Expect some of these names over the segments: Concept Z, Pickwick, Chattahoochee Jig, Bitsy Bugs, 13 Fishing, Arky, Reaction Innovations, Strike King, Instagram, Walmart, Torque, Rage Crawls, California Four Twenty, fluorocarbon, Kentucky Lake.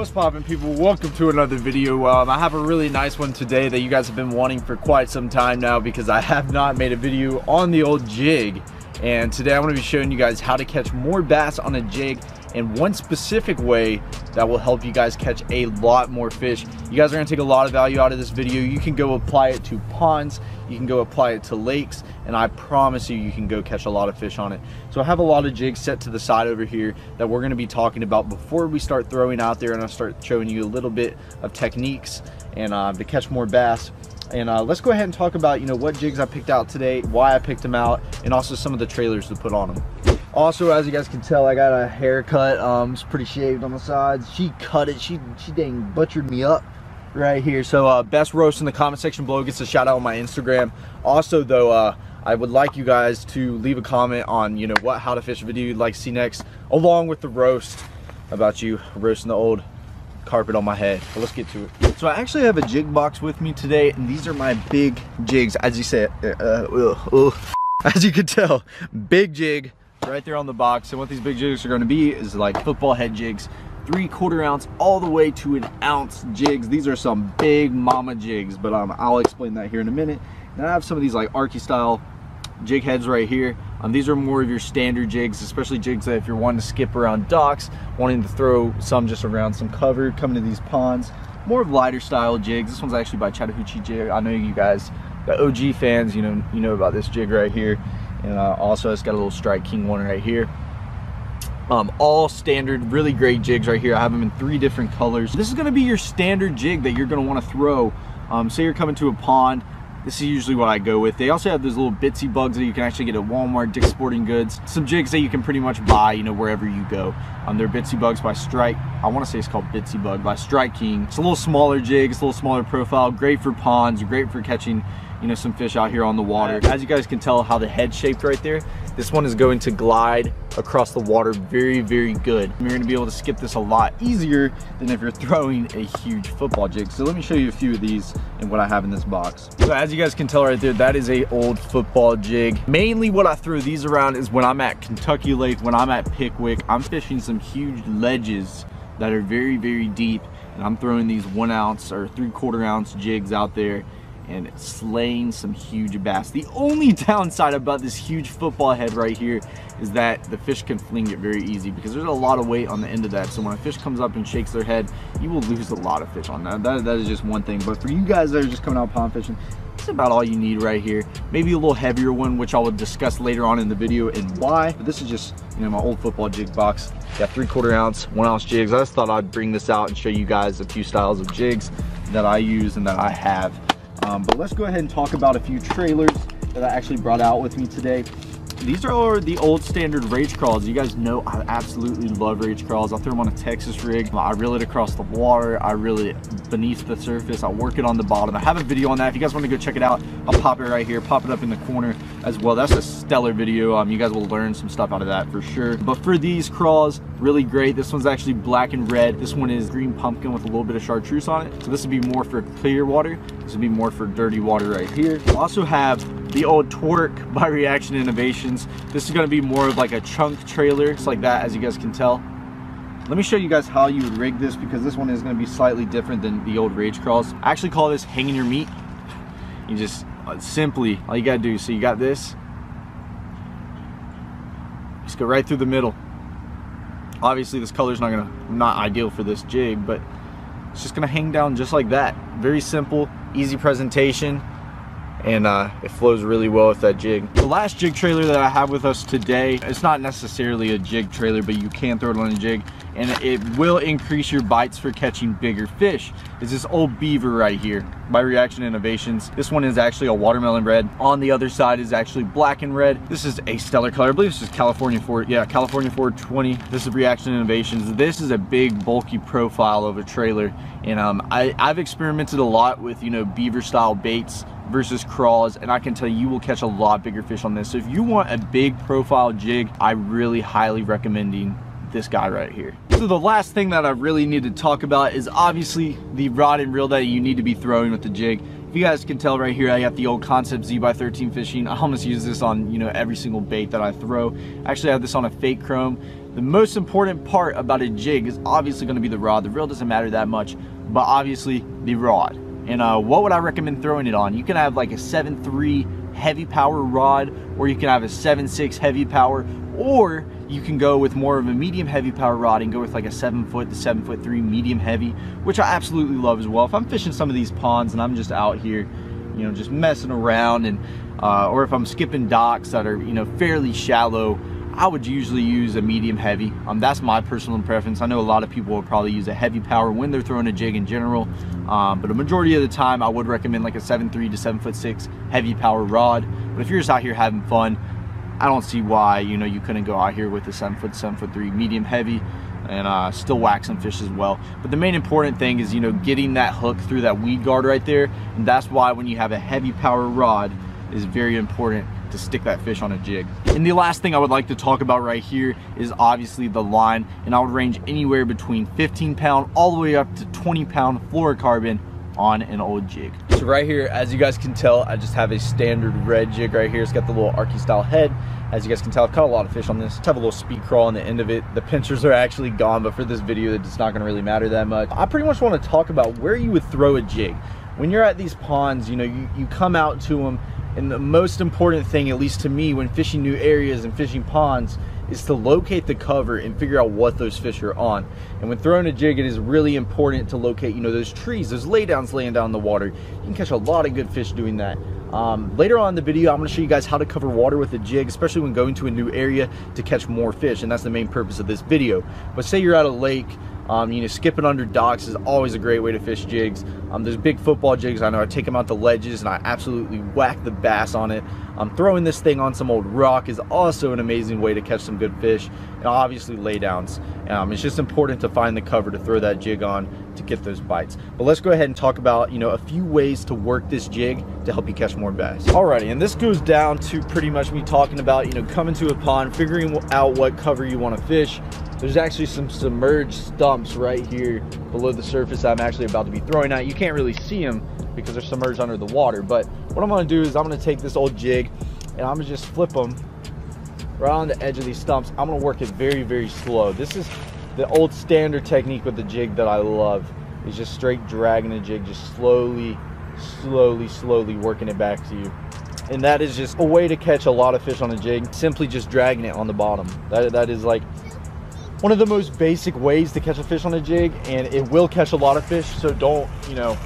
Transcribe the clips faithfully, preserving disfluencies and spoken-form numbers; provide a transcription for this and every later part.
What's poppin', people? Welcome to another video. Um, I have a really nice one today that you guys have been wanting for quite some time now because I have not made a video on the old jig. And today I'm going to be showing you guys how to catch more bass on a jig in one specific way that will help you guys catch a lot more fish. You guys are going to take a lot of value out of this video. You can go apply it to ponds, you can go apply it to lakes, and I promise you, you can go catch a lot of fish on it. So I have a lot of jigs set to the side over here that we're going to be talking about before we start throwing out there, and I'll start showing you a little bit of techniques and uh, to catch more bass. And uh, let's go ahead and talk about, you know, what jigs I picked out today, why I picked them out, and also some of the trailers to put on them. Also, as you guys can tell, I got a haircut. Um, it's pretty shaved on the sides. She cut it. She she dang butchered me up right here. So uh, best roast in the comment section below gets a shout out on my Instagram. Also, though, uh, I would like you guys to leave a comment on, you know, what how to fish video you'd like to see next, along with the roast about you roasting the old carpet on my head. But let's get to it. So I actually have a jig box with me today, and these are my big jigs. As you say, uh, uh, uh, as you can tell, big jig. Right there on the box. And what these big jigs are going to be is like football head jigs, three quarter ounce all the way to an ounce jigs. These are some big mama jigs, but um, I'll explain that here in a minute. And I have some of these like Arky style jig heads right here. Um, these are more of your standard jigs, especially jigs that if you're wanting to skip around docks, wanting to throw some just around some cover, coming to these ponds, more of lighter style jigs. This one's actually by Chattahoochee Jig. I know you guys, the O G fans, you know, you know about this jig right here. And uh, also it's got a little Strike King one right here. Um, all standard, really great jigs right here. I have them in three different colors. This is gonna be your standard jig that you're gonna wanna throw. Um, say you're coming to a pond, this is usually what I go with. They also have those little Bitsy Bugs that you can actually get at Walmart, Dick's Sporting Goods. Some jigs that you can pretty much buy, you know, wherever you go. Um, they're Bitsy Bugs by Strike. I want to say it's called Bitsy Bug by Strike King. It's a little smaller jig, it's a little smaller profile. Great for ponds, great for catching, you know, some fish out here on the water. As you guys can tell how the head's shaped right there, this one is going to glide across the water very, very good. You're gonna be able to skip this a lot easier than if you're throwing a huge football jig. So let me show you a few of these and what I have in this box. So as you guys can tell right there, that is a old football jig. Mainly what I throw these around is when I'm at Kentucky Lake, when I'm at Pickwick, I'm fishing some huge ledges that are very, very deep. And I'm throwing these one ounce or three quarter ounce jigs out there and it's slaying some huge bass. The only downside about this huge football head right here is that the fish can fling it very easy because there's a lot of weight on the end of that. So when a fish comes up and shakes their head, you will lose a lot of fish on that. That, that is just one thing. But for you guys that are just coming out pond fishing, that's about all you need right here. Maybe a little heavier one, which I will discuss later on in the video and why. But this is just, you know, my old football jig box. Got three quarter ounce, one ounce jigs. I just thought I'd bring this out and show you guys a few styles of jigs that I use and that I have. Um, but let's go ahead and talk about a few trailers that I actually brought out with me today. These are the old standard Rage Crawls. You guys know I absolutely love Rage Crawls. I throw them on a Texas rig. I reel it across the water. I reel it beneath the surface. I work it on the bottom. I have a video on that. If you guys want to go check it out, I'll pop it right here, pop it up in the corner as well. That's a stellar video. Um, you guys will learn some stuff out of that for sure. But for these crawls, really great. This one's actually black and red. This one is green pumpkin with a little bit of chartreuse on it. So this would be more for clear water. This would be more for dirty water right here. I also have the old Torque by Reaction Innovations. This is gonna be more of like a chunk trailer. It's like that, as you guys can tell. Let me show you guys how you would rig this because this one is gonna be slightly different than the old Rage Crawls. I actually call this hanging your meat. You just uh, simply, all you gotta do, so you got this. Just go right through the middle. Obviously this color's not gonna, not ideal for this jig, but it's just gonna hang down just like that. Very simple, easy presentation. And uh, it flows really well with that jig. The last jig trailer that I have with us today, it's not necessarily a jig trailer, but you can throw it on a jig, and it will increase your bites for catching bigger fish. It's this old beaver right here by Reaction Innovations. This one is actually a watermelon red. On the other side is actually black and red. This is a stellar color. I believe this is California Four, yeah, California Four Twenty. This is Reaction Innovations. This is a big bulky profile of a trailer, and um, I, I've experimented a lot with, you know, beaver style baits versus crawls, and I can tell you, you will catch a lot bigger fish on this. So if you want a big profile jig, I really highly recommending this guy right here. So the last thing that I really need to talk about is obviously the rod and reel that you need to be throwing with the jig. If you guys can tell right here, I got the old Concept Z by thirteen Fishing. I almost use this on, you know, every single bait that I throw. Actually, I have this on a fake chrome. The most important part about a jig is obviously going to be the rod. The reel doesn't matter that much, but obviously the rod. And uh, what would I recommend throwing it on? You can have like a seven three heavy power rod, or you can have a seven six heavy power, or you can go with more of a medium heavy power rod and go with like a seven foot to seven foot three medium heavy, which I absolutely love as well. If I'm fishing some of these ponds and I'm just out here, you know, just messing around, and uh, or if I'm skipping docks that are, you know, fairly shallow, I would usually use a medium heavy. Um, that's my personal preference. I know a lot of people will probably use a heavy power when they're throwing a jig in general, um, but a majority of the time I would recommend like a seven three to seven foot six heavy power rod. But if you're just out here having fun, I don't see why, you know, you couldn't go out here with a seven foot, seven foot three medium heavy and uh, still whack some fish as well. But the main important thing is, you know, getting that hook through that weed guard right there. And that's why when you have a heavy power rod, is very important to stick that fish on a jig. And the last thing I would like to talk about right here is obviously the line. And I would range anywhere between fifteen pound all the way up to twenty pound fluorocarbon on an old jig. So right here, as you guys can tell, I just have a standard red jig right here. It's got the little Arky style head. As you guys can tell, I've caught a lot of fish on this. I have a little speed crawl on the end of it. The pincers are actually gone, but for this video, it's not gonna really matter that much. I pretty much wanna talk about where you would throw a jig. When you're at these ponds, you know, you, you come out to them, and the most important thing, at least to me, when fishing new areas and fishing ponds, is to locate the cover and figure out what those fish are on. And when throwing a jig, it is really important to locate, you know, those trees, those laydowns laying down in the water. You can catch a lot of good fish doing that. Um, later on in the video, I'm gonna show you guys how to cover water with a jig, especially when going to a new area to catch more fish, and that's the main purpose of this video. But say you're at a lake, Um, you know, skipping under docks is always a great way to fish jigs. Um, there's big football jigs. I know I take them out to ledges and I absolutely whack the bass on it. Um, throwing this thing on some old rock is also an amazing way to catch some good fish, and obviously laydowns. Um, it's just important to find the cover to throw that jig on to get those bites. But let's go ahead and talk about, you know, a few ways to work this jig to help you catch more bass. Alrighty, and this goes down to pretty much me talking about, you know, coming to a pond, figuring out what cover you want to fish. There's actually some submerged stumps right here below the surface that I'm actually about to be throwing at. You can't really see them because they're submerged under the water. But what I'm gonna do is I'm gonna take this old jig and I'm gonna just flip them right on the edge of these stumps. I'm gonna work it very, very slow. This is the old standard technique with the jig that I love. It's just straight dragging the jig, just slowly, slowly, slowly working it back to you. And that is just a way to catch a lot of fish on a jig, simply just dragging it on the bottom. That, that is like one of the most basic ways to catch a fish on a jig, and it will catch a lot of fish. So don't, you know,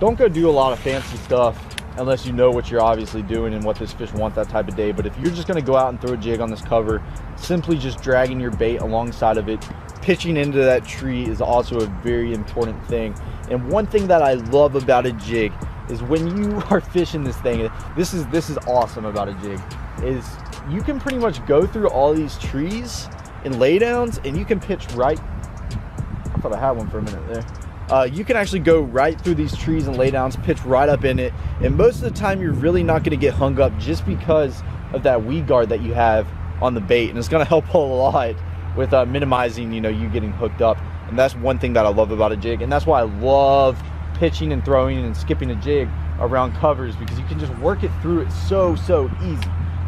don't go do a lot of fancy stuff unless you know what you're obviously doing and what this fish wants that type of day. But if you're just gonna go out and throw a jig on this cover, simply just dragging your bait alongside of it, pitching into that tree is also a very important thing. And one thing that I love about a jig is when you are fishing this thing, this is, this is awesome about a jig, is you can pretty much go through all these trees and laydowns, and you can pitch right. I thought I had one for a minute there. Uh, you can actually go right through these trees and laydowns, pitch right up in it, and most of the time you're really not going to get hung up just because of that weed guard that you have on the bait, and it's going to help a lot with uh, minimizing, you know, you getting hooked up. And that's one thing that I love about a jig, and that's why I love pitching and throwing and skipping a jig around covers, because you can just work it through it so so easy.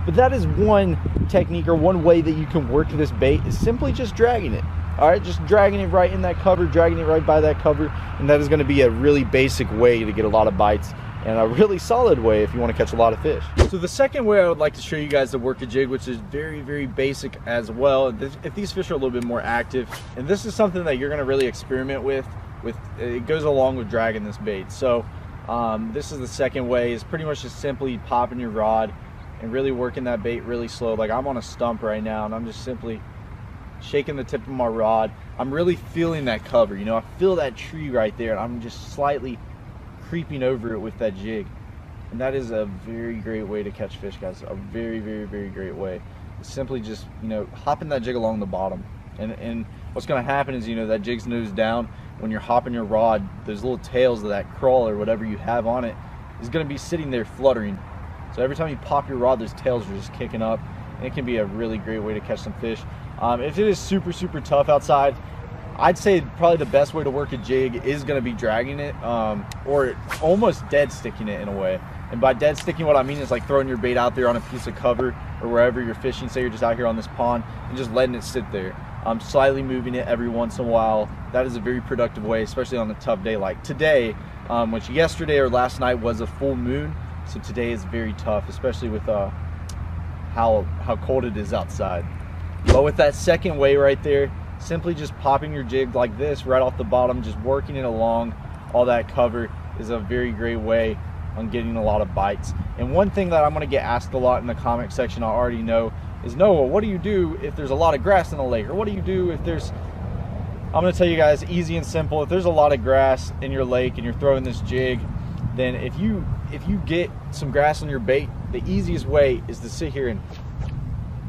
But that is one technique or one way that you can work this bait, is simply just dragging it. All right, just dragging it right in that cover, dragging it right by that cover. And that is going to be a really basic way to get a lot of bites, and a really solid way if you want to catch a lot of fish. So the second way I would like to show you guys to work a jig, which is very, very basic as well, if these fish are a little bit more active, and this is something that you're going to really experiment with, with it goes along with dragging this bait. So um, this is the second way, is pretty much just simply popping your rod and really working that bait really slow. Like I'm on a stump right now and I'm just simply shaking the tip of my rod. I'm really feeling that cover, you know, I feel that tree right there, and I'm just slightly creeping over it with that jig. And that is a very great way to catch fish, guys. A very, very, very great way. It's simply just, you know, hopping that jig along the bottom. And, and what's gonna happen is, you know, that jig's nose down. When you're hopping your rod, those little tails of that crawl or whatever you have on it is gonna be sitting there fluttering. So every time you pop your rod, those tails are just kicking up, and it can be a really great way to catch some fish. Um, if it is super, super tough outside, I'd say probably the best way to work a jig is going to be dragging it, um, or almost dead sticking it in a way. And by dead sticking, what I mean is like throwing your bait out there on a piece of cover or wherever you're fishing. Say you're just out here on this pond and just letting it sit there. Um, slightly moving it every once in a while. That is a very productive way, especially on a tough day like today, um, which yesterday or last night was a full moon. So today is very tough, especially with uh, how, how cold it is outside. But with that second way right there, simply just popping your jig like this right off the bottom, just working it along all that cover is a very great way on getting a lot of bites. And one thing that I'm gonna get asked a lot in the comment section, I already know, is Noah, what do you do if there's a lot of grass in the lake? Or what do you do if there's, I'm gonna tell you guys, easy and simple, if there's a lot of grass in your lake and you're throwing this jig, then if you, if you get some grass on your bait, the easiest way is to sit here and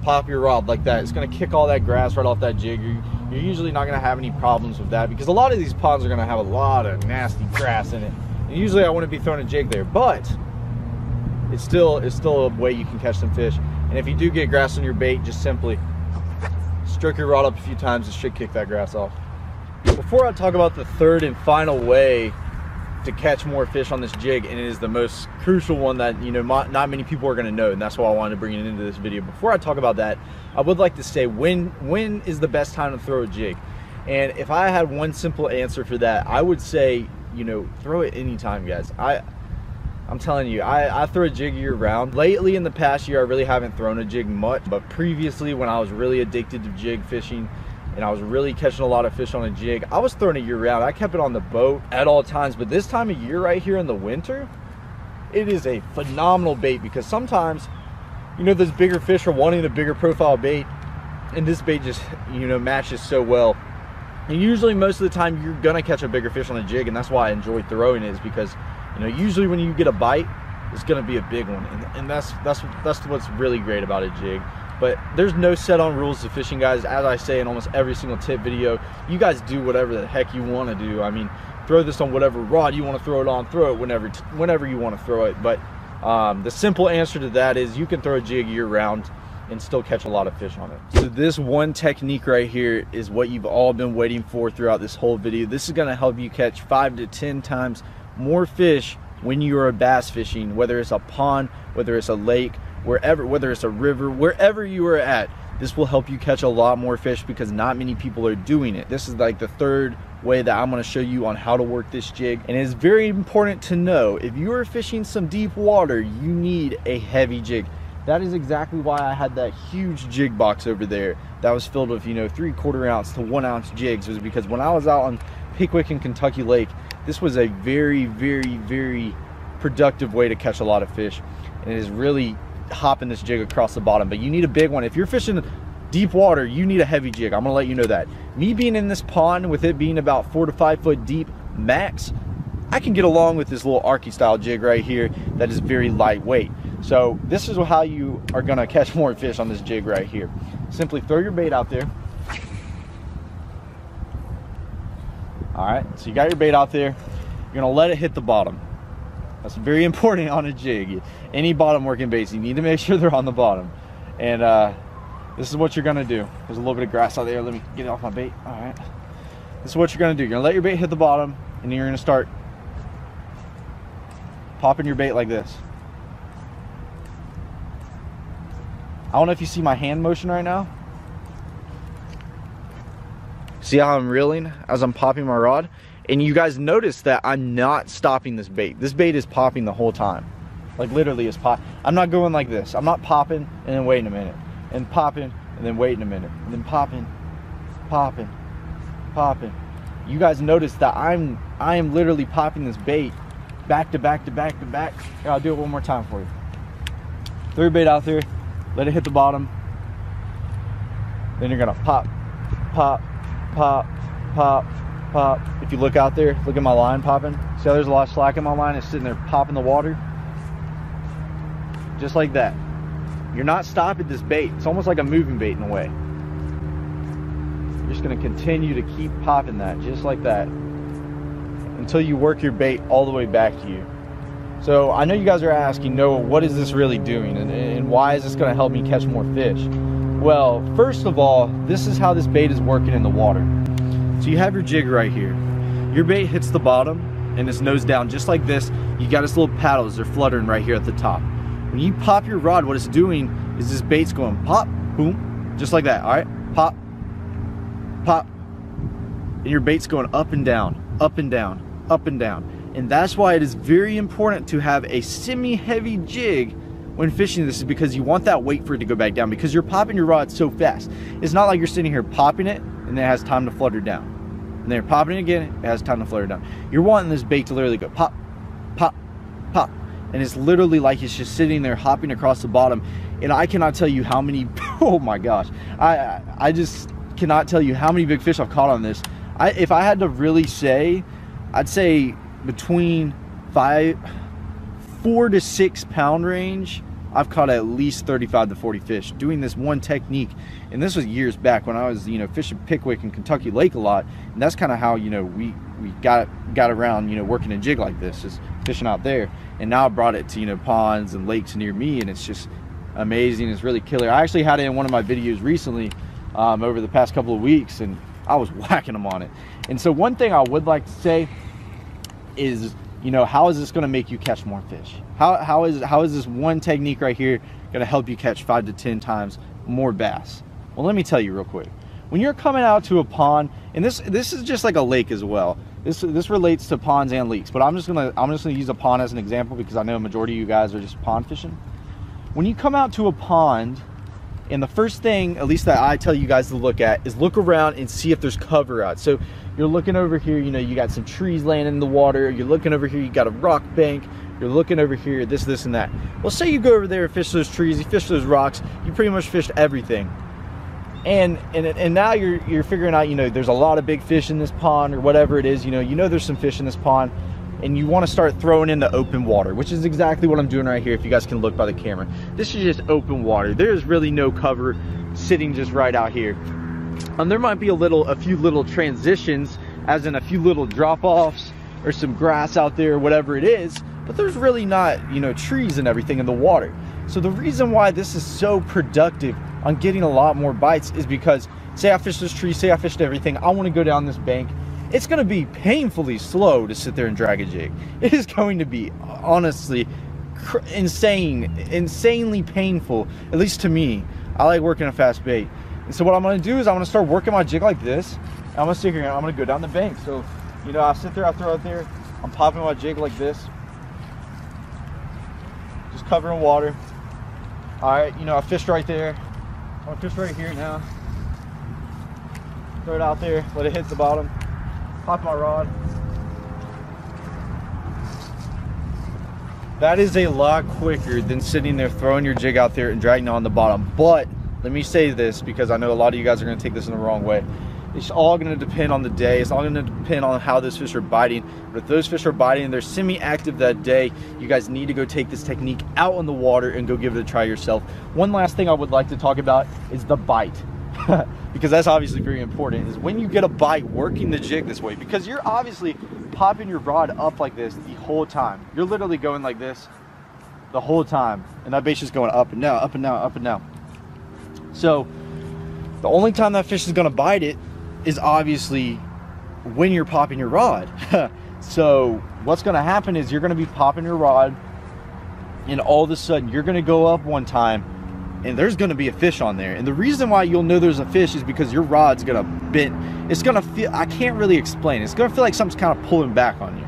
pop your rod like that. It's gonna kick all that grass right off that jig. You're, you're usually not gonna have any problems with that because a lot of these ponds are gonna have a lot of nasty grass in it. And usually I wouldn't be throwing a jig there, but it's still, it's still a way you can catch some fish. And if you do get grass on your bait, just simply stroke your rod up a few times. It should kick that grass off. Before I talk about the third and final way to catch more fish on this jig, and it is the most crucial one that, you know, not many people are gonna know, and that's why I wanted to bring it into this video. Before I talk about that, I would like to say when, when is the best time to throw a jig? And if I had one simple answer for that, I would say, you know, throw it anytime, guys. I, I'm telling you, I, I throw a jig year round. Lately in the past year, I really haven't thrown a jig much, but previously when I was really addicted to jig fishing and I was really catching a lot of fish on a jig, I was throwing it year round. I kept it on the boat at all times, but this time of year right here in the winter, it is a phenomenal bait because sometimes, you know, those bigger fish are wanting a bigger profile bait and this bait just, you know, matches so well. And usually most of the time you're gonna catch a bigger fish on a jig, and that's why I enjoy throwing it, is because, you know, usually when you get a bite, it's gonna be a big one, and, and that's that's that's what's really great about a jig. But there's no set-on rules to fishing, guys. As I say in almost every single tip video, you guys do whatever the heck you want to do. I mean, throw this on whatever rod you want to throw it on. Throw it whenever whenever you want to throw it. But um, the simple answer to that is you can throw a jig year-round and still catch a lot of fish on it. So this one technique right here is what you've all been waiting for throughout this whole video. This is gonna help you catch five to ten times more fish when you are bass fishing, whether it's a pond, whether it's a lake, wherever, whether it's a river, wherever you are at. This will help you catch a lot more fish because not many people are doing it. This is like the third way that I'm gonna show you on how to work this jig. And it's very important to know, if you are fishing some deep water, you need a heavy jig. That is exactly why I had that huge jig box over there that was filled with, you know, three quarter ounce to one ounce jigs, was because when I was out on Pickwick and Kentucky Lake, this was a very, very, very productive way to catch a lot of fish. And it is really hopping this jig across the bottom, but you need a big one. If you're fishing deep water, you need a heavy jig. I'm gonna let you know that. Me being in this pond with it being about four to five foot deep max, I can get along with this little Arky style jig right here that is very lightweight. So this is how you are gonna catch more fish on this jig right here. Simply throw your bait out there. All right, so you got your bait out there. You're gonna let it hit the bottom. That's very important on a jig. Any bottom working baits, you need to make sure they're on the bottom. And uh, this is what you're gonna do. There's a little bit of grass out there. Let me get it off my bait. All right. This is what you're gonna do. You're gonna let your bait hit the bottom, and then you're gonna start popping your bait like this. I don't know if you see my hand motion right now. See how I'm reeling as I'm popping my rod? And you guys notice that I'm not stopping this bait. This bait is popping the whole time. Like literally it's pop. I'm not going like this. I'm not popping and then waiting a minute. And popping and then waiting a minute. And then popping, popping, popping. You guys notice that I'm I am literally popping this bait back to back to back to back. Here, I'll do it one more time for you. Throw your bait out there. Let it hit the bottom. Then you're gonna pop, pop, pop, pop, pop. If you look out there, look at my line popping. See how there's a lot of slack in my line? It's sitting there popping the water. Just like that. You're not stopping this bait. It's almost like a moving bait in a way. You're just gonna continue to keep popping that, just like that, until you work your bait all the way back to you. So I know you guys are asking, Noah, what is this really doing? And, and why is this gonna help me catch more fish? Well, first of all, this is how this bait is working in the water. So you have your jig right here. Your bait hits the bottom. and it's nose down just like this. You got its little paddles, they're fluttering right here at the top. When you pop your rod, what it's doing is this bait's going pop, boom, just like that, all right? Pop, pop, and your bait's going up and down, up and down, up and down. And that's why it is very important to have a semi-heavy jig when fishing this, is because you want that weight for it to go back down, because you're popping your rod so fast. It's not like you're sitting here popping it and then it has time to flutter down. And then you're popping it again, it has time to flutter down. You're wanting this bait to literally go pop, pop, pop. And it's literally like it's just sitting there hopping across the bottom. And I cannot tell you how many, oh my gosh. I, I just cannot tell you how many big fish I've caught on this. I, if I had to really say, I'd say between five, four to six pound range, I've caught at least thirty-five to forty fish doing this one technique. And this was years back when I was, you know, fishing Pickwick and Kentucky Lake a lot. And that's kind of how, you know, we, we got got around, you know, working a jig like this, just fishing out there. And now I brought it to, you know, ponds and lakes near me, and it's just amazing. It's really killer. I actually had it in one of my videos recently um, over the past couple of weeks, and I was whacking them on it. And so one thing I would like to say is, you know, how is this going to make you catch more fish? How, how is how is this one technique right here going to help you catch five to ten times more bass? Well, let me tell you real quick. When you're coming out to a pond, and this this is just like a lake as well. This this relates to ponds and lakes, but I'm just gonna I'm just gonna use a pond as an example because I know a majority of you guys are just pond fishing. When you come out to a pond, and the first thing, at least that I tell you guys to look at, is look around and see if there's cover out. So you're looking over here, you know, you got some trees laying in the water. You're looking over here, you got a rock bank. You're looking over here, this, this, and that. Well, say you go over there and fish those trees, you fish those rocks, you pretty much fished everything. And, and, and now you're, you're figuring out, you know, there's a lot of big fish in this pond or whatever it is, you know, you know there's some fish in this pond, and you want to start throwing in the open water, which is exactly what I'm doing right here. If you guys can look by the camera, this is just open water. There's really no cover sitting just right out here. And um, there might be a little, a few little transitions, as in a few little drop-offs or some grass out there, whatever it is, but there's really not, you know, trees and everything in the water. So the reason why this is so productive on getting a lot more bites is because, say I fished this tree, say I fished everything, I want to go down this bank. It's going to be painfully slow to sit there and drag a jig. It is going to be honestly cr insane, insanely painful, at least to me. I like working a fast bait. And so what I'm going to do is I'm going to start working my jig like this. I'm going to sit here and I'm going to go down the bank. So, you know, I sit there, I throw out there, I'm popping my jig like this, just covering water. All right, you know, I fished right there. I'm going to fish right here now. Throw it out there, let it hit the bottom. Pop my rod. That is a lot quicker than sitting there throwing your jig out there and dragging it on the bottom. But let me say this, because I know a lot of you guys are going to take this in the wrong way. It's all going to depend on the day. It's all going to depend on how those fish are biting. But if those fish are biting and they're semi-active that day, you guys need to go take this technique out on the water and go give it a try yourself. One last thing I would like to talk about is the bite. Because that's obviously very important, is when you get a bite, working the jig this way, because you're obviously popping your rod up like this the whole time. You're literally going like this the whole time, and that bait's just going up and down, up and down, up and down. So the only time that fish is going to bite it is obviously when you're popping your rod. So what's going to happen is you're going to be popping your rod, and all of a sudden you're going to go up one time and there's going to be a fish on there. And the reason why you'll know there's a fish is because your rod's going to bend. It's going to feel, I can't really explain. It's going to feel like something's kind of pulling back on you.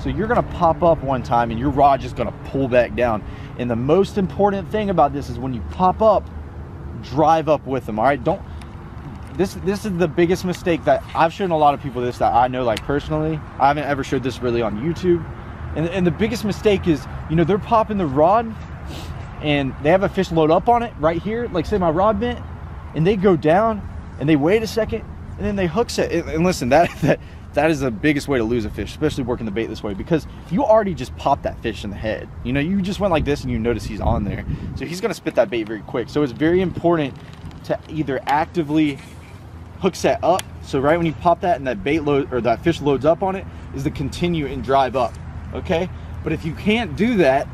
So you're going to pop up one time and your rod's just going to pull back down. And the most important thing about this is when you pop up, drive up with them, all right? Don't, this, this is the biggest mistake that I've shown a lot of people this that I know, like personally. I haven't ever showed this really on YouTube. And, and the biggest mistake is, you know, they're popping the rod, and they have a fish load up on it right here, like say my rod bent, and they go down and they wait a second and then they hook set. And listen, that that that is the biggest way to lose a fish, especially working the bait this way, because you already just popped that fish in the head. You know, you just went like this and you notice he's on there, so he's going to spit that bait very quick. So it's very important to either actively hook set up, so right when you pop that and that bait load or that fish loads up on it, is to continue and drive up, okay? But if you can't do that,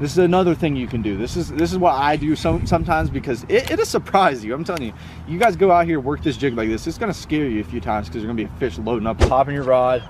this is another thing you can do. This is this is what I do some, sometimes, because it, it'll surprise you. I'm telling you, you guys go out here, work this jig like this. It's gonna scare you a few times because there's gonna be a fish loading up, popping your rod,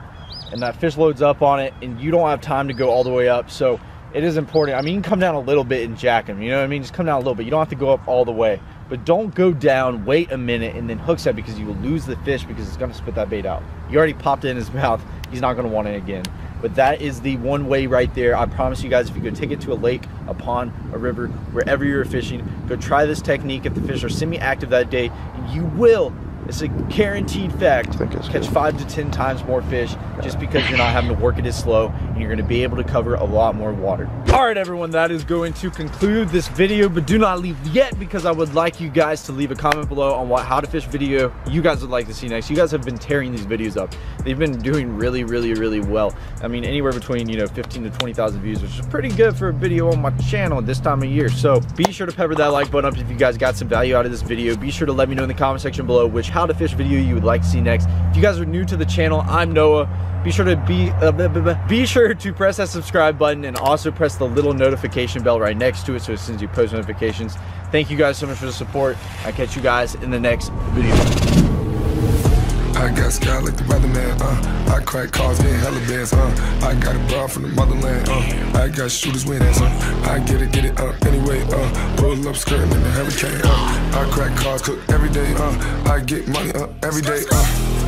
and that fish loads up on it and you don't have time to go all the way up. So it is important. I mean, you can come down a little bit and jack them, you know what I mean? Just come down a little bit. You don't have to go up all the way, but don't go down, wait a minute, and then hook set, because you will lose the fish because it's gonna spit that bait out. You already popped it in his mouth. He's not gonna want it again. But that is the one way right there. I promise you guys, if you go take it to a lake, a pond, a river, wherever you're fishing, go try this technique. If the fish are semi-active that day, you will, it's a guaranteed fact, catch good. five to ten times more fish, yeah. just because you're not having to work it as slow, and you're gonna be able to cover a lot more water. All right, everyone, that is going to conclude this video, but do not leave yet, because I would like you guys to leave a comment below on what how to fish video you guys would like to see next. You guys have been tearing these videos up. They've been doing really, really, really well. I mean, anywhere between, you know, fifteen to twenty thousand views, which is pretty good for a video on my channel this time of year. So be sure to pepper that like button up if you guys got some value out of this video. Be sure to let me know in the comment section below which how to fish video you would like to see next. If you guys are new to the channel, I'm Noah. Be sure to be uh, blah, blah, blah. be sure to press that subscribe button, and also press the little notification bell right next to it so it sends you post notifications. Thank you guys so much for the support. I catch you guys in the next video. I got sky like the weatherman, uh. I crack cars, get hella bands, uh. I got a bar from the motherland, uh. I got shooters with us, uh. I get it, get it, uh. Anyway, uh. Pull up skirt in the hurricane, uh. I crack cars, cook every day, uh. I get money, uh. Every day, uh.